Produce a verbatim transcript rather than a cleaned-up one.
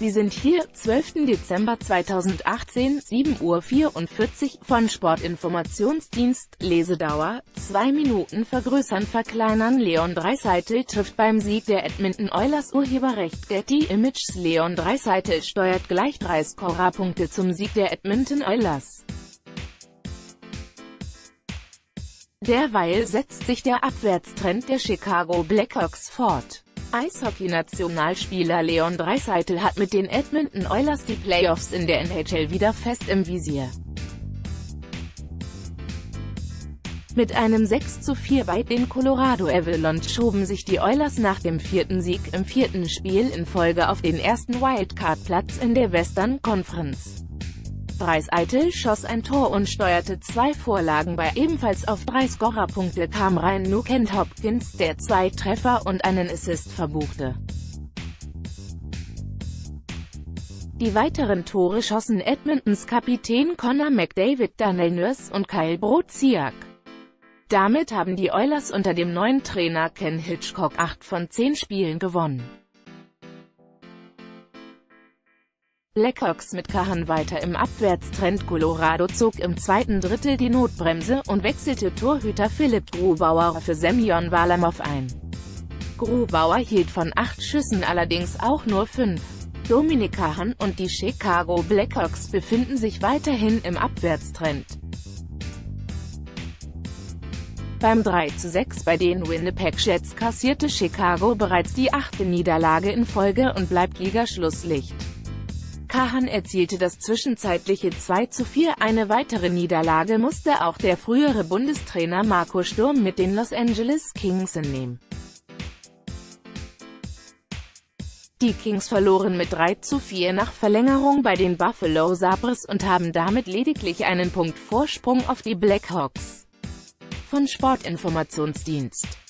Sie sind hier, zwölften Dezember zweitausendachtzehn, sieben Uhr vierundvierzig, von Sportinformationsdienst, Lesedauer, zwei Minuten vergrößern verkleinern. Leon Draisaitl trifft beim Sieg der Edmonton Oilers. Urheberrecht Getty Images. Leon Draisaitl steuert gleich drei Scorerpunkte zum Sieg der Edmonton Oilers. Derweil setzt sich der Abwärtstrend der Chicago Blackhawks fort. Eishockey-Nationalspieler Leon Draisaitl hat mit den Edmonton Oilers die Playoffs in der N H L wieder fest im Visier. Mit einem sechs zu vier bei den Colorado Avalanche schoben sich die Oilers nach dem vierten Sieg im vierten Spiel in Folge auf den ersten Wildcard-Platz in der Western Conference. Draisaitl schoss ein Tor und steuerte zwei Vorlagen bei. Ebenfalls auf drei Scorerpunkte kam Ryan Nugent Hopkins, der zwei Treffer und einen Assist verbuchte. Die weiteren Tore schossen Edmontons Kapitän Connor McDavid, Daniel Nurse und Kyle Broziak. Damit haben die Oilers unter dem neuen Trainer Ken Hitchcock acht von zehn Spielen gewonnen. Blackhawks mit Kahun weiter im Abwärtstrend. Colorado zog im zweiten Drittel die Notbremse und wechselte Torhüter Philipp Grubauer für Semyon Valamov ein. Grubauer hielt von acht Schüssen allerdings auch nur fünf. Dominik Kahun und die Chicago Blackhawks befinden sich weiterhin im Abwärtstrend. Beim drei zu sechs bei den Winnipeg Jets kassierte Chicago bereits die achte Niederlage in Folge und bleibt Ligaschlusslicht. Kahun erzielte das zwischenzeitliche zwei zu vier, eine weitere Niederlage musste auch der frühere Bundestrainer Marco Sturm mit den Los Angeles Kings hinnehmen. Die Kings verloren mit drei zu vier nach Verlängerung bei den Buffalo Sabres und haben damit lediglich einen Punkt Vorsprung auf die Blackhawks. Von Sportinformationsdienst.